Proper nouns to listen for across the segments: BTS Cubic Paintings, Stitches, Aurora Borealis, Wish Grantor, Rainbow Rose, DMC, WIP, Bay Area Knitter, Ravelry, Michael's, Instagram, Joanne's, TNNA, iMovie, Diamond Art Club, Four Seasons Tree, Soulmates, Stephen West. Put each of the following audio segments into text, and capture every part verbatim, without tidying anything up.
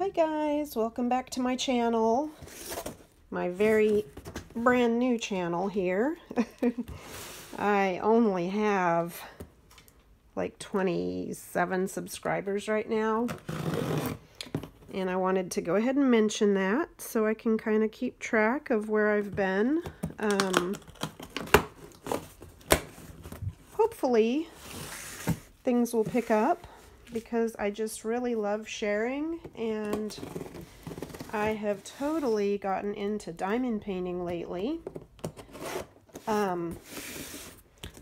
Hi guys, welcome back to my channel, my very brand new channel here. I only have like twenty-seven subscribers right now, and I wanted to go ahead and mention that so I can kind of keep track of where I've been. Um, hopefully things will pick up, because I just really love sharing, and I have totally gotten into diamond painting lately. Um,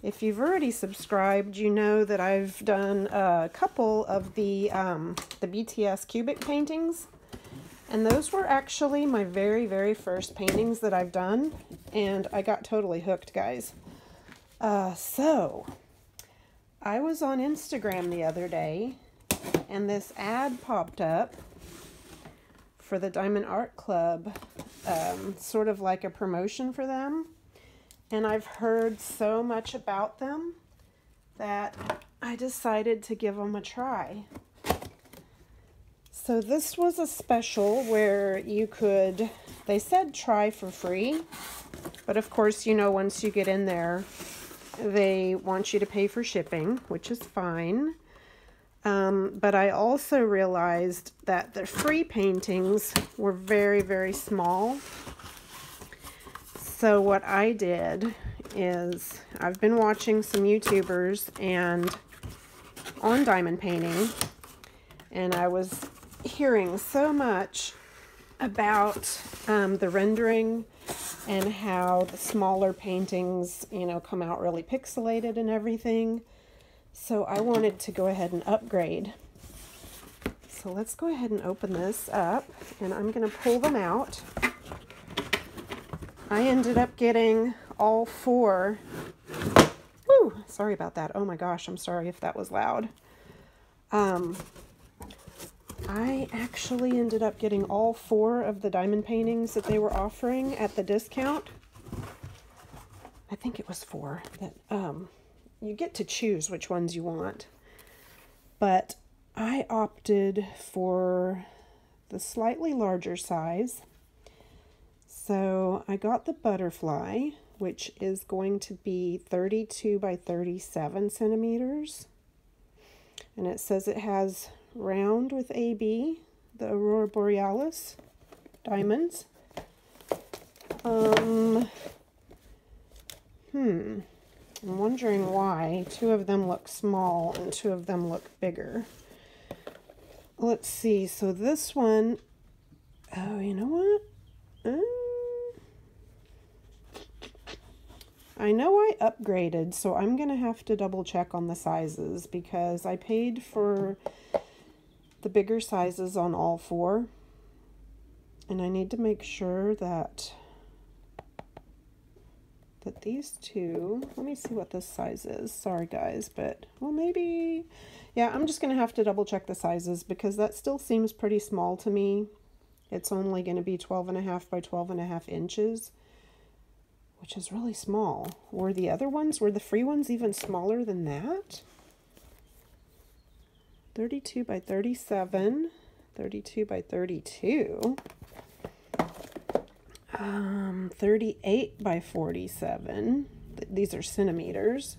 if you've already subscribed, you know that I've done a couple of the, um, the B T S Cubic Paintings, and those were actually my very, very first paintings that I've done, and I got totally hooked, guys. Uh, so... I was on Instagram the other day, and this ad popped up for the Diamond Art Club, um, sort of like a promotion for them, and I've heard so much about them that I decided to give them a try. So this was a special where you could, they said try for free, but of course, you know, once you get in there, they want you to pay for shipping, which is fine. Um, but I also realized that the free paintings were very, very small. So what I did is I've been watching some YouTubers and on diamond painting, and I was hearing so much about um, the rendering and how the smaller paintings, you know, come out really pixelated and everything. So I wanted to go ahead and upgrade. So let's go ahead and open this up, and I'm gonna pull them out. I ended up getting all four. Woo, sorry about that. Oh my gosh, I'm sorry if that was loud. Um, I actually ended up getting all four of the diamond paintings that they were offering at the discount. I think it was four. That um, you get to choose which ones you want. But I opted for the slightly larger size. So I got the butterfly, which is going to be thirty-two by thirty-seven centimeters. And it says it has round with A B, the Aurora Borealis diamonds. Um, hmm, I'm wondering why two of them look small and two of them look bigger. Let's see, so this one, oh, you know what? Um, I know I upgraded, so I'm gonna have to double check on the sizes, because I paid for the bigger sizes on all four, and I need to make sure that that these two, let me see what this size is. Sorry guys, but well, maybe, yeah, I'm just gonna have to double check the sizes, because that still seems pretty small to me. It's only gonna be twelve and a half by twelve and a half inches, which is really small. Were the other ones, were the free ones even smaller than that? thirty-two by thirty-seven, thirty-two by thirty-two, um, thirty-eight by forty-seven, Th these are centimeters,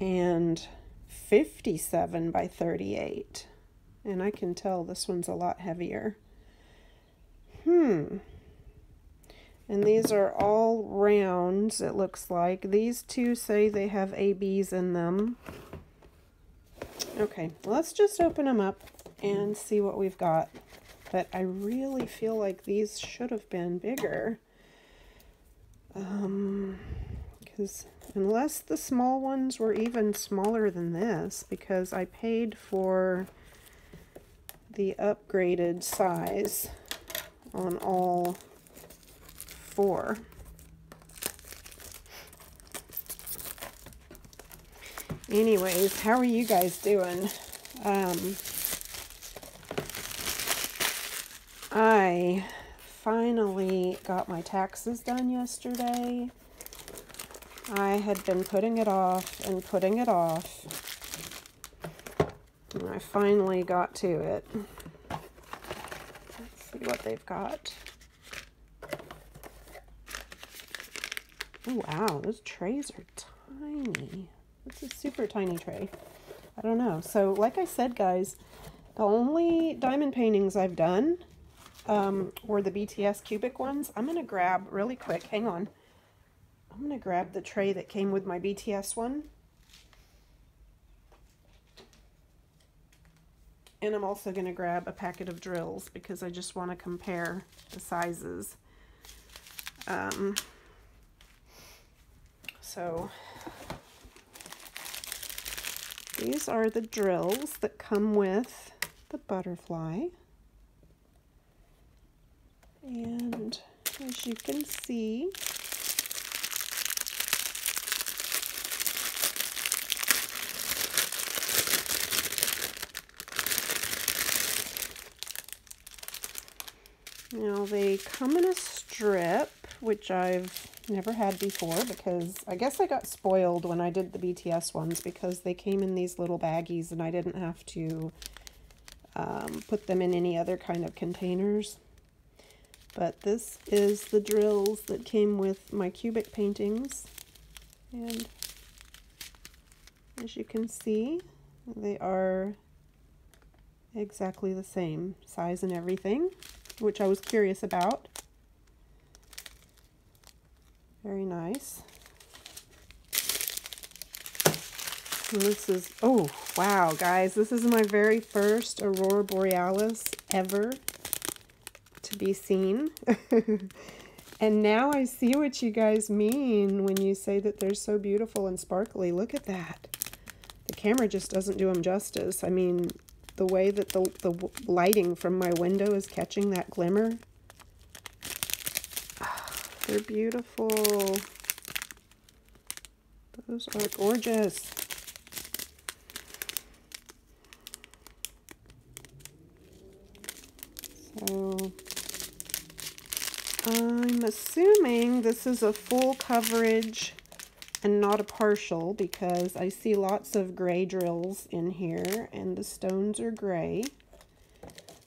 and fifty-seven by thirty-eight, and I can tell this one's a lot heavier. Hmm, and these are all rounds, it looks like. These two say they have A Bs in them. Okay, let's just open them up and see what we've got. But I really feel like these should have been bigger. Um, because unless the small ones were even smaller than this, because I paid for the upgraded size on all four. Anyways, how are you guys doing? Um, I finally got my taxes done yesterday. I had been putting it off and putting it off, and I finally got to it. see what they've got. Oh, wow, those trays are tiny. It's a super tiny tray. I don't know. So, like I said, guys, the only diamond paintings I've done um, were the B T S cubic ones. I'm going to grab, really quick, hang on. I'm going to grab the tray that came with my B T S one. And I'm also going to grab a packet of drills because I just want to compare the sizes. Um... So these are the drills that come with the butterfly. And as you can see, now they come in a strip, which I've never had before because I guess I got spoiled when I did the B T S ones because they came in these little baggies and I didn't have to um, put them in any other kind of containers. But this is the drills that came with my cubic paintings, and as you can see, they are exactly the same size and everything, which I was curious about. Very nice. And this is, oh, wow, guys. This is my very first Aurora Borealis ever to be seen. And now I see what you guys mean when you say that they're so beautiful and sparkly. Look at that. The camera just doesn't do them justice. I mean, the way that the, the lighting from my window is catching that glimmer. They're beautiful. Those are gorgeous. So I'm assuming this is a full coverage and not a partial because I see lots of gray drills in here and the stones are gray.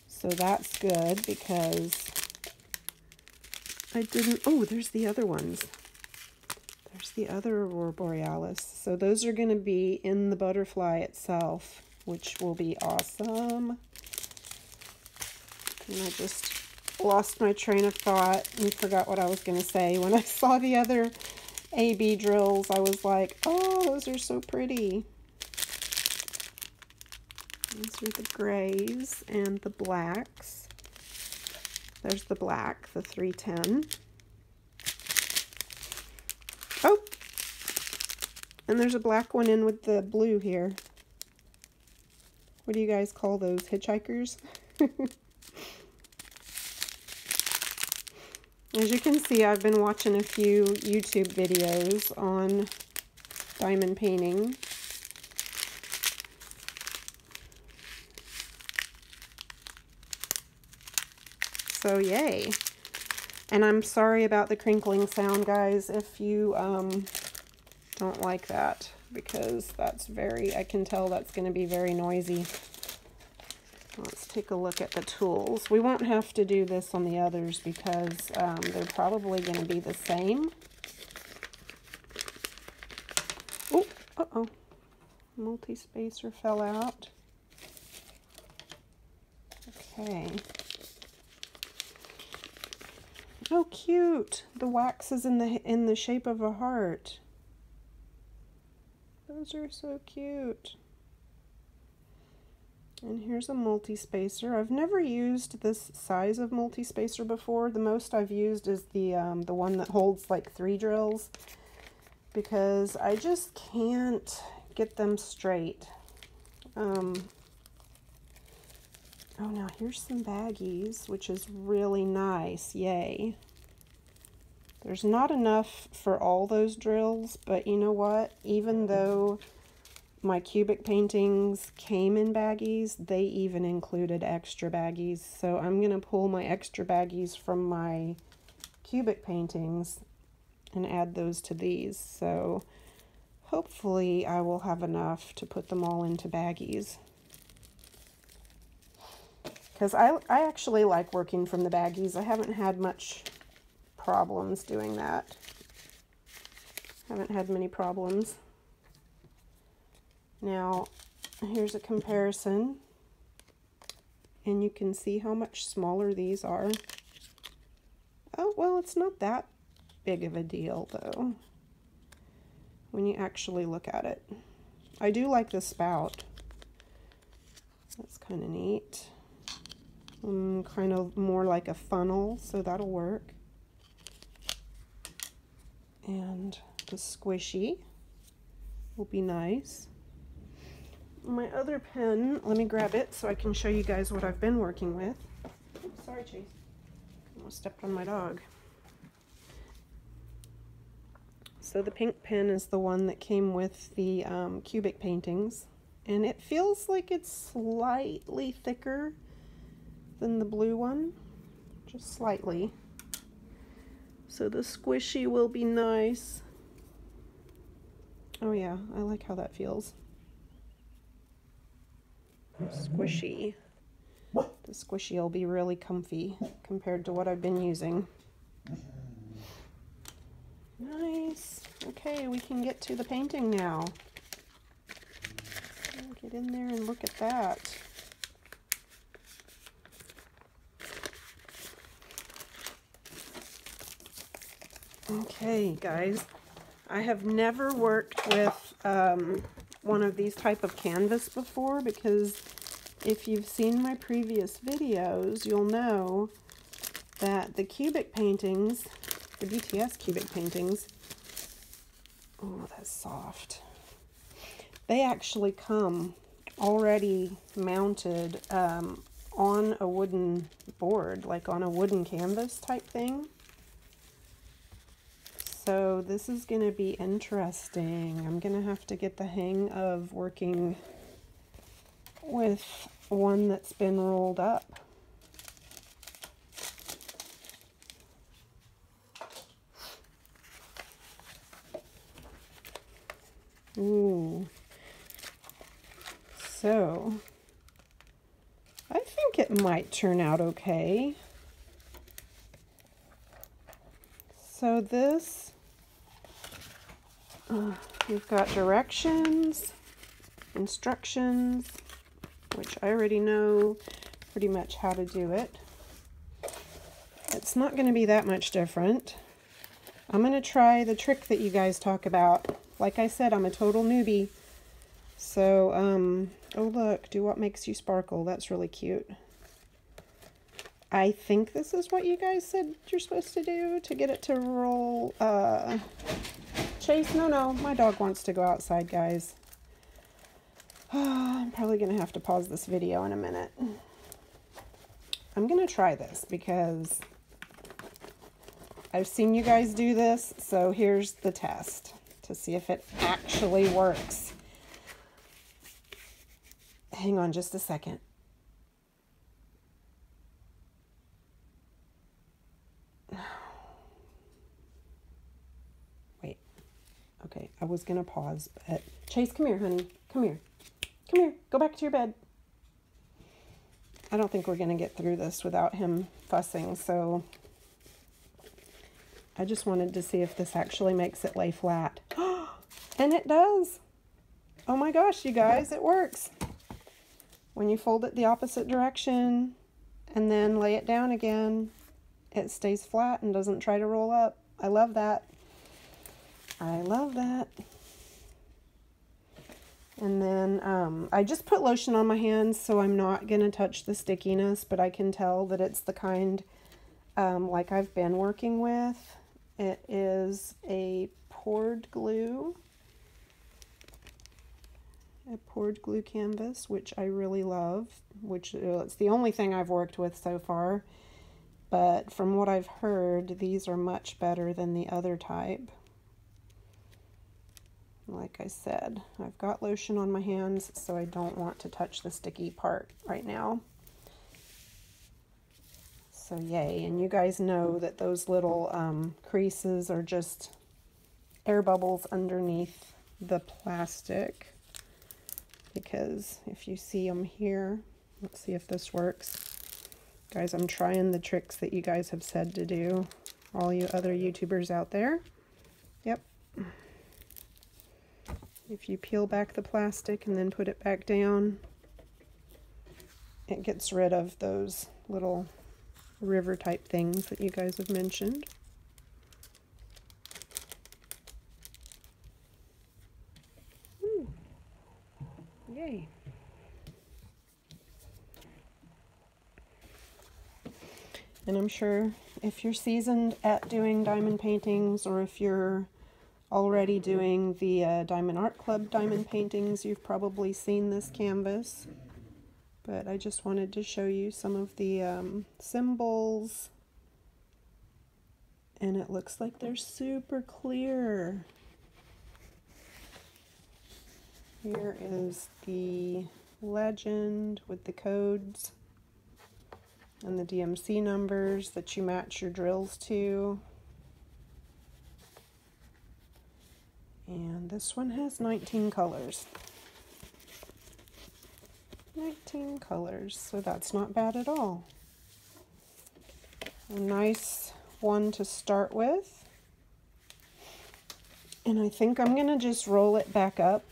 So that's good because I didn't, oh, there's the other ones. There's the other Aurora Borealis. So those are going to be in the butterfly itself, which will be awesome. And I just lost my train of thought and forgot what I was going to say. When I saw the other A B drills, I was like, oh, those are so pretty. These are the grays and the blacks. There's the black, the three ten. Oh! And there's a black one in with the blue here. What do you guys call those? Hitchhikers? As you can see, I've been watching a few YouTube videos on diamond painting. So yay. And I'm sorry about the crinkling sound, guys, if you um, don't like that, because that's very, I can tell that's going to be very noisy. Let's take a look at the tools. We won't have to do this on the others because um, they're probably going to be the same. Oh, uh-oh. Multi-spacer fell out. Okay. Oh, cute! The wax is in the in the shape of a heart. Those are so cute. And here's a multi-spacer. I've never used this size of multi-spacer before. The most I've used is the um, the one that holds like three drills because I just can't get them straight. Um, Oh, now here's some baggies, which is really nice. Yay. There's not enough for all those drills, but you know what? Even though my cubic paintings came in baggies, they even included extra baggies. So I'm going to pull my extra baggies from my cubic paintings and add those to these. So hopefully I will have enough to put them all into baggies. because I, I actually like working from the baggies. I haven't had much problems doing that. Haven't had many problems. Now, here's a comparison, and you can see how much smaller these are. Oh, well, it's not that big of a deal, though, when you actually look at it. I do like the spout. That's kind of neat. Mm, kind of more like a funnel, so that'll work. And the squishy will be nice. My other pen, let me grab it so I can show you guys what I've been working with. Oops, sorry, Chase. Almost stepped on my dog. So the pink pen is the one that came with the um, Cubic Paintings, and it feels like it's slightly thicker than the blue one, just slightly. So the squishy will be nice. Oh yeah, I like how that feels. Squishy. The squishy will be really comfy compared to what I've been using. Nice. Okay, we can get to the painting now. Get in there and look at that. Okay, guys, I have never worked with um, one of these type of canvas before, because if you've seen my previous videos, you'll know that the Cubic Paintings, the B T S Cubic Paintings, oh, that's soft. They actually come already mounted um, on a wooden board, like on a wooden canvas type thing. So this is going to be interesting. I'm going to have to get the hang of working with one that's been rolled up. Ooh. So I think it might turn out okay. So this, Uh, we've got directions, instructions, which I already know pretty much how to do it. It's not going to be that much different. I'm going to try the trick that you guys talk about. Like I said, I'm a total newbie. So, um, oh look, do what makes you sparkle. That's really cute. I think this is what you guys said you're supposed to do to get it to roll, uh... Chase, no, no, my dog wants to go outside, guys. Oh, I'm probably going to have to pause this video in a minute. I'm going to try this because I've seen you guys do this, so here's the test to see if it actually works. Hang on just a second. Okay, I was going to pause, but Chase, come here, honey. Come here. Come here. Go back to your bed. I don't think we're going to get through this without him fussing, so I just wanted to see if this actually makes it lay flat. And it does. Oh my gosh, you guys, it works. When you fold it the opposite direction and then lay it down again, it stays flat and doesn't try to roll up. I love that. I love that. And then um, I just put lotion on my hands, so I'm not going to touch the stickiness, but I can tell that it's the kind um, like I've been working with. It is a poured glue, a poured glue canvas, which I really love, which uh, it's the only thing I've worked with so far. But from what I've heard, these are much better than the other type. Like I said, I've got lotion on my hands, so I don't want to touch the sticky part right now. So yay, and you guys know that those little um, creases are just air bubbles underneath the plastic, because if you see them here, let's see if this works. Guys, I'm trying the tricks that you guys have said to do, all you other YouTubers out there. Yep. If you peel back the plastic and then put it back down, it gets rid of those little river type things that you guys have mentioned. Ooh. Yay. And I'm sure if you're seasoned at doing diamond paintings, or if you're already doing the uh, Diamond Art Club diamond paintings, you've probably seen this canvas. But I just wanted to show you some of the um, symbols. And it looks like they're super clear. Here is the legend with the codes and the D M C numbers that you match your drills to. And this one has nineteen colors. nineteen colors, so that's not bad at all. A nice one to start with. And I think I'm gonna just roll it back up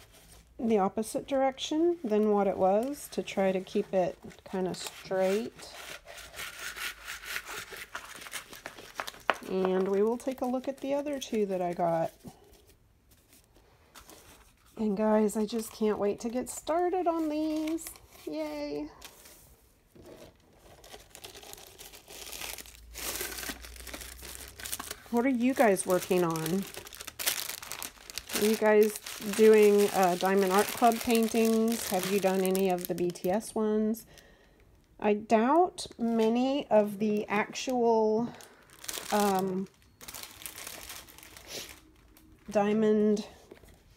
the opposite direction than what it was to try to keep it kind of straight. And we will take a look at the other two that I got. And guys, I just can't wait to get started on these. Yay! What are you guys working on? Are you guys doing uh, Diamond Art Club paintings? Have you done any of the B T S ones? I doubt many of the actual um, diamond,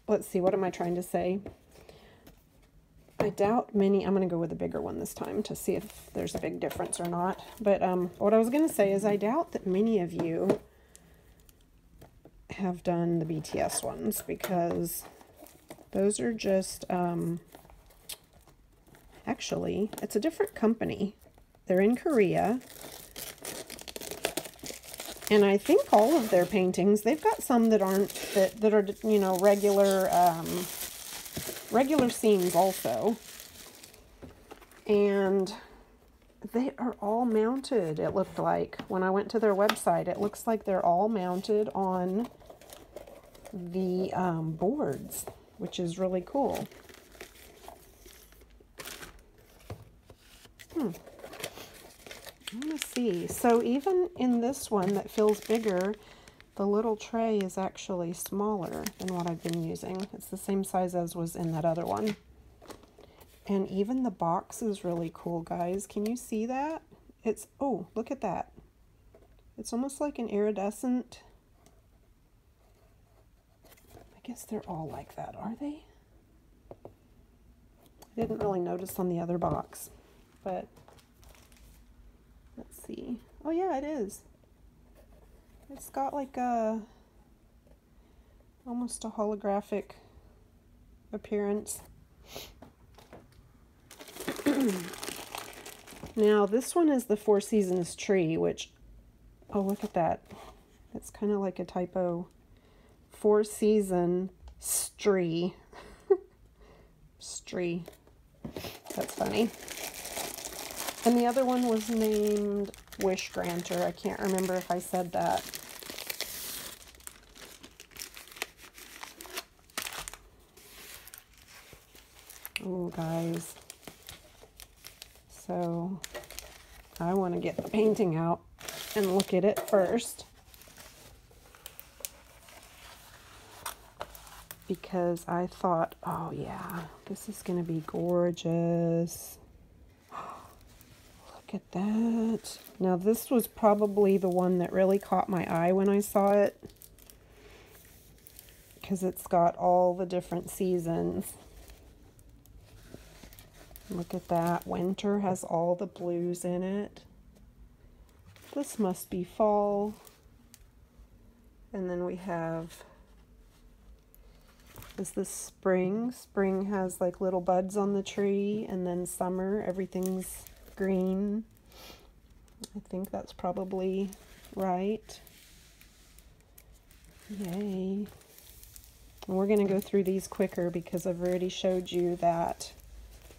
let's see, what am I trying to say? I doubt many, I'm going to go with a bigger one this time to see if there's a big difference or not. But um, what I was going to say is I doubt that many of you have done the B T S ones, because those are just, um, actually, it's a different company. They're in Korea. And I think all of their paintings, they've got some that aren't, that, that are, you know, regular, um, regular scenes also, and they are all mounted, it looked like. When I went to their website, it looks like they're all mounted on the um, boards, which is really cool. Hmm. I'm gonna see. So even in this one that feels bigger, the little tray is actually smaller than what I've been using. It's the same size as was in that other one. And even the box is really cool, guys. Can you see that? It's, oh, look at that. It's almost like an iridescent. I guess they're all like that, are they? I didn't really notice on the other box, but let's see. Oh yeah, it is. It's got like a, almost a holographic appearance. Now this one is the Four Seasons Tree, which, oh look at that. It's kind of like a typo. Four Seasons Tree. Tree. That's funny. And the other one was named Wish Grantor. I can't remember if I said that. Oh, guys. So, I want to get the painting out and look at it first, because I thought, oh yeah, this is going to be gorgeous. Look at that. Now, this was probably the one that really caught my eye when I saw it, because it's got all the different seasons. Look at that. Winter has all the blues in it. This must be fall. And then we have, is this spring? Spring has like little buds on the tree, and then summer, everything's green. I think that's probably right. Yay. And we're going to go through these quicker because I've already showed you that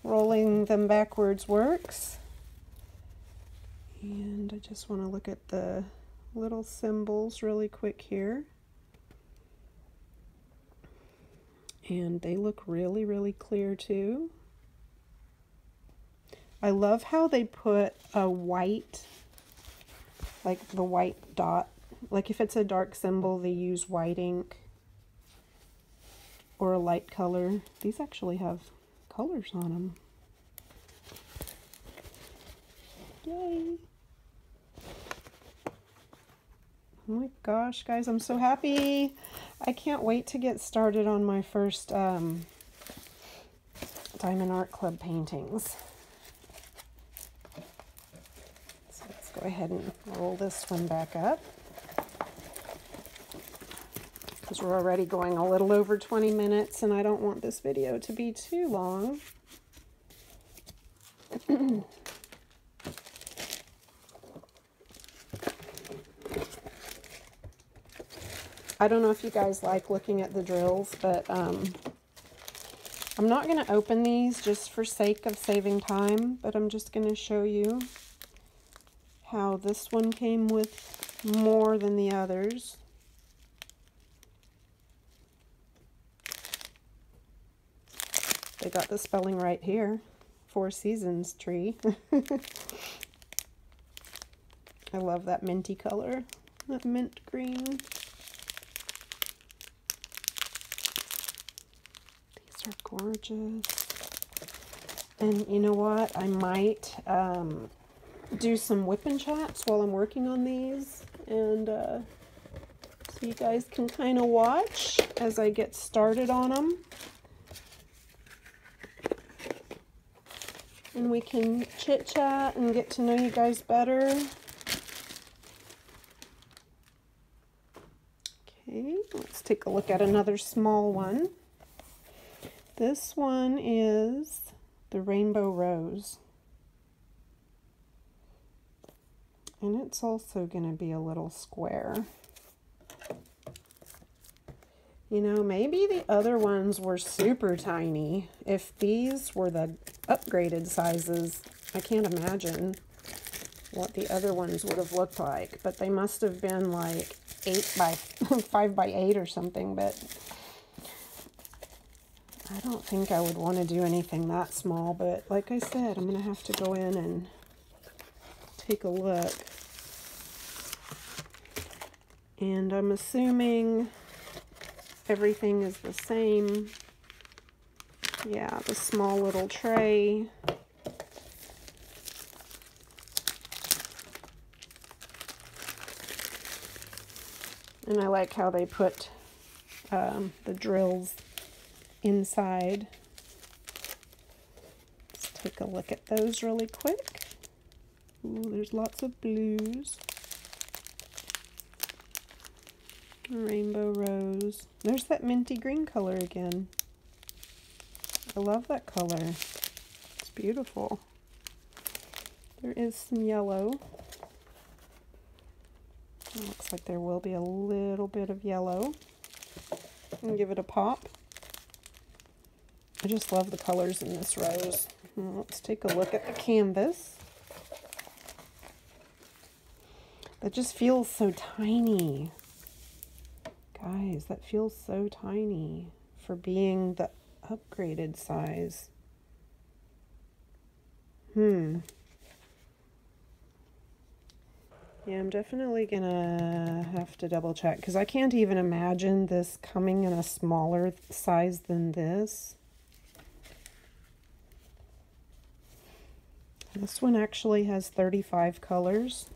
rolling them backwards works. And I just want to look at the little symbols really quick here. And they look really, really clear too. I love how they put a white, like the white dot. Like if it's a dark symbol, they use white ink or a light color. These actually have colors on them. Yay. Oh my gosh, guys, I'm so happy. I can't wait to get started on my first um, Diamond Art Club paintings. So let's go ahead and roll this one back up, because we're already going a little over twenty minutes and I don't want this video to be too long. I don't know if you guys like looking at the drills, but um, I'm not going to open these just for sake of saving time, but I'm just going to show you how this one came with more than the others. They got the spelling right here, Four Seasons Tree. I love that minty color, that mint green. Are gorgeous. And you know what, I might um, do some whip and chats while I'm working on these, and uh, so you guys can kind of watch as I get started on them, and we can chit chat and get to know you guys better. Okay, let's take a look at another small one. This one is the Rainbow Rose, and it's also going to be a little square. You know, maybe the other ones were super tiny. If these were the upgraded sizes, I can't imagine what the other ones would have looked like, but they must have been like eight by five by eight or something. But I don't think I would want to do anything that small, but like I said, I'm going to have to go in and take a look. And I'm assuming everything is the same. Yeah, the small little tray. And I like how they put um, the drills inside. Let's take a look at those really quick. Ooh, there's lots of blues. Rainbow Rose. There's that minty green color again. I love that color. It's beautiful. There is some yellow. It looks like there will be a little bit of yellow. And give it a pop. I just love the colors in this rose. Now let's take a look at the canvas. That just feels so tiny. Guys, that feels so tiny for being the upgraded size. Hmm. Yeah, I'm definitely gonna have to double check, because I can't even imagine this coming in a smaller size than this. This one actually has thirty-five colors.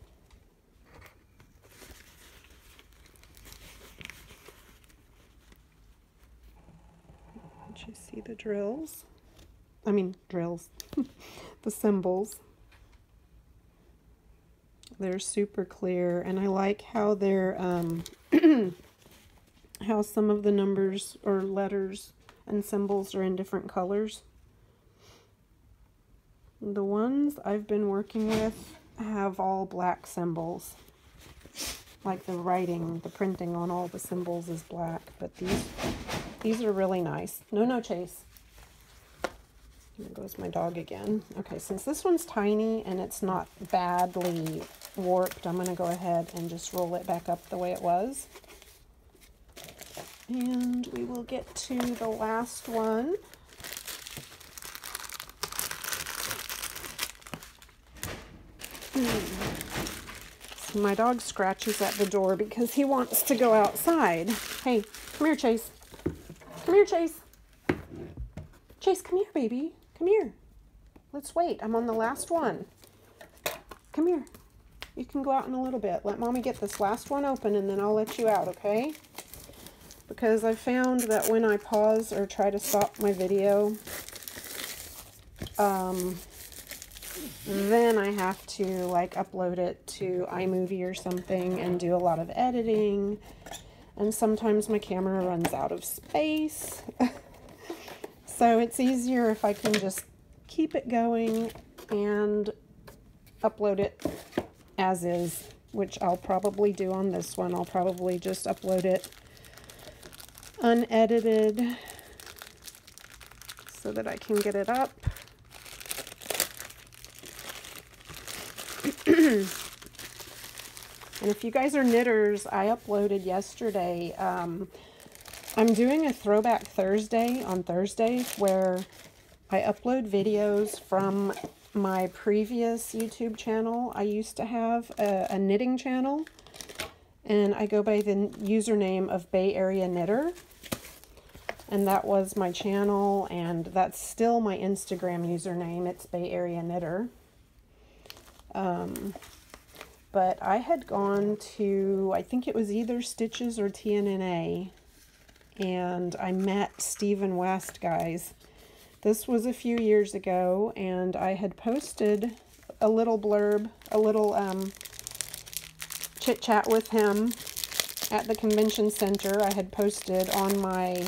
Did you see the drills? I mean, drills. The symbols. They're super clear, and I like how they're, um, how some of the numbers or letters and symbols are in different colors. The ones I've been working with have all black symbols. Like the writing, the printing on all the symbols is black, but these these are really nice. No, no, Chase. Here goes my dog again. Okay, since this one's tiny and it's not badly warped, I'm gonna go ahead and just roll it back up the way it was. And we will get to the last one. So my dog scratches at the door because he wants to go outside. Hey, come here, Chase. Come here, Chase. Chase, come here, baby. Come here. Let's wait. I'm on the last one. Come here. You can go out in a little bit. Let Mommy get this last one open, and then I'll let you out, okay? Because I found that when I pause or try to stop my video, um, then I have to like upload it to iMovie or something and do a lot of editing, and sometimes my camera runs out of space. So it's easier if I can just keep it going and upload it as is, which I'll probably do on this one. I'll probably just upload it unedited so that I can get it up. And if you guys are knitters, I uploaded yesterday. Um, I'm doing a Throwback Thursday on Thursdays where I upload videos from my previous YouTube channel. I used to have a, a knitting channel, and I go by the username of Bay Area Knitter. And that was my channel, and that's still my Instagram username. It's Bay Area Knitter. Um, but I had gone to, I think it was either Stitches or T N N A, and I met Stephen West, guys. This was a few years ago, and I had posted a little blurb, a little um, chit-chat with him at the convention center. I had posted on my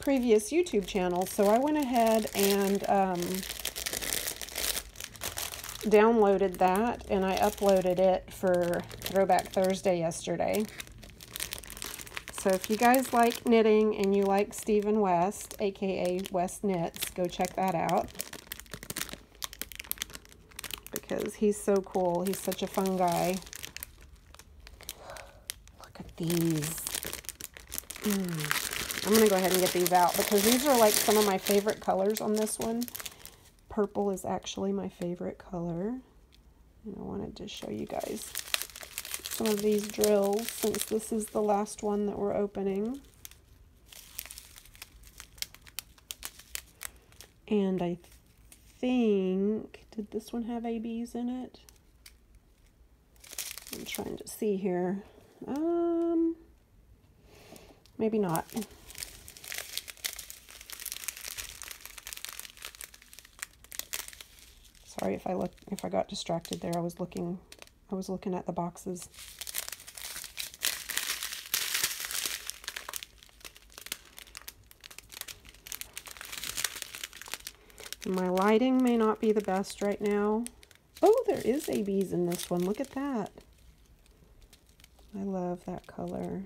previous YouTube channel, so I went ahead and um, downloaded that, and I uploaded it for Throwback Thursday yesterday. So if you guys like knitting and you like Stephen West, aka West Knits, go check that out because he's so cool. He's such a fun guy. Look at these. Mm. I'm gonna go ahead and get these out because these are like some of my favorite colors on this one. Purple is actually my favorite color, and I wanted to show you guys some of these drills since this is the last one that we're opening. And I think, did this one have A Bs in it? I'm trying to see here. Um, maybe not. Sorry if I look if I got distracted there. I was looking I was looking at the boxes. My lighting may not be the best right now. Oh, there is A Bs in this one. Look at that. I love that color.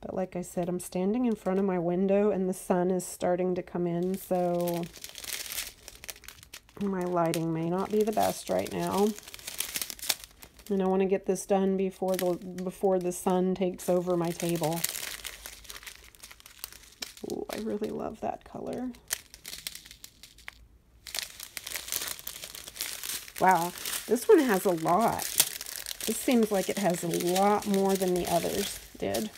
But like I said, I'm standing in front of my window and the sun is starting to come in, so my lighting may not be the best right now, and I want to get this done before the before the sun takes over my table. Oh, I really love that color. Wow, this one has a lot. This seems like it has a lot more than the others did,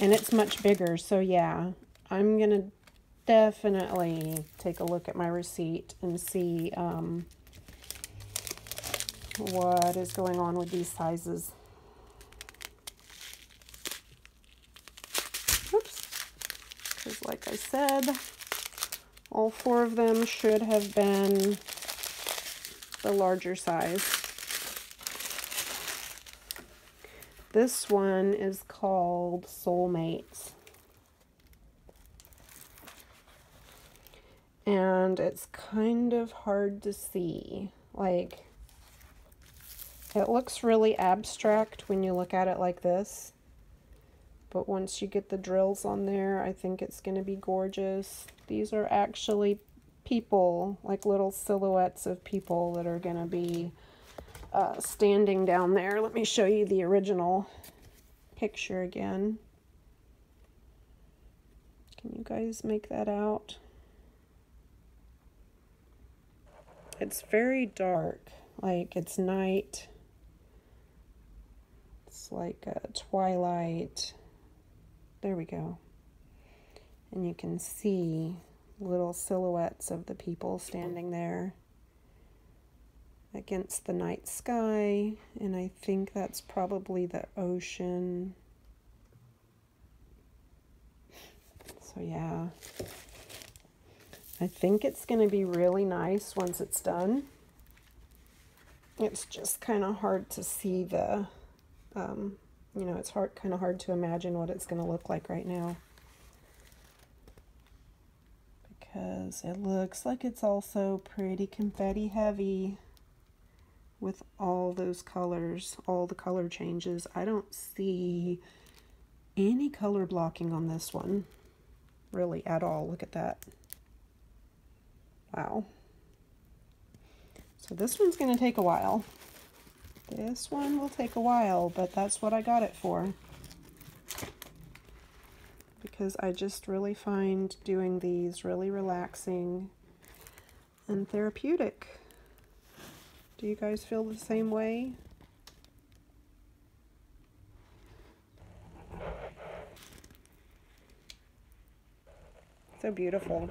and it's much bigger. So yeah, I'm gonna definitely take a look at my receipt and see um, what is going on with these sizes. Oops, because like I said, all four of them should have been the larger size. This one is called Soulmates. and it's kind of hard to see. Like, it looks really abstract when you look at it like this, but once you get the drills on there, I think it's going to be gorgeous. These are actually people, like little silhouettes of people that are going to be uh, standing down there. Let me show you the original picture again. Can you guys make that out? It's very dark, like it's night. It's like a twilight. There we go. And you can see little silhouettes of the people standing there against the night sky, and I think that's probably the ocean. So yeah, I think it's going to be really nice once it's done. It's just kind of hard to see the, um, you know, it's hard, kind of hard to imagine what it's going to look like right now. Because it looks like it's also pretty confetti heavy with all those colors, all the color changes. I don't see any color blocking on this one, really, at all. Look at that. Wow. So this one's going to take a while. This one will take a while, but that's what I got it for. Because I just really find doing these really relaxing and therapeutic. Do you guys feel the same way? So beautiful.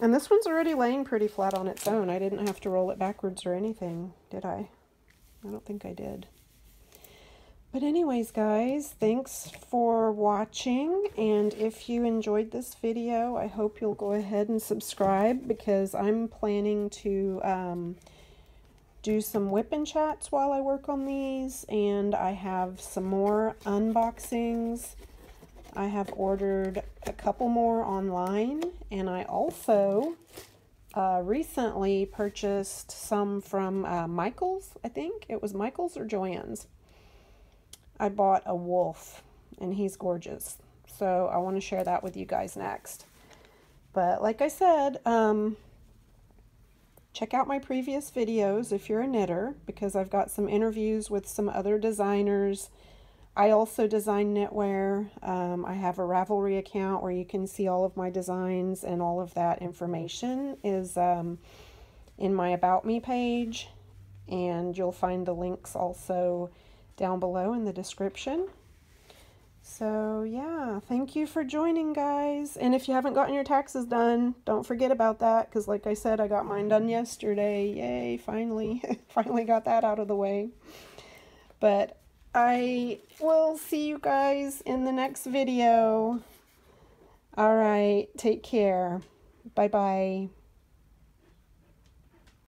And this one's already laying pretty flat on its own. I didn't have to roll it backwards or anything, did I? I don't think I did. But anyways, guys, thanks for watching. And if you enjoyed this video, I hope you'll go ahead and subscribe, because I'm planning to um, do some whip and chats while I work on these. And I have some more unboxings. I have ordered a couple more online, and I also uh, recently purchased some from uh, Michael's, I think. It was Michael's or Joanne's. I bought a wolf, and he's gorgeous. So I want to share that with you guys next. But like I said, um, check out my previous videos if you're a knitter, because I've got some interviews with some other designers. I also design knitwear. Um, I have a Ravelry account where you can see all of my designs, and all of that information is um, in my About Me page. And you'll find the links also down below in the description. So yeah, thank you for joining, guys. And if you haven't gotten your taxes done, don't forget about that, because like I said, I got mine done yesterday. Yay, finally. Finally got that out of the way. But I will see you guys in the next video. All right, take care. Bye-bye.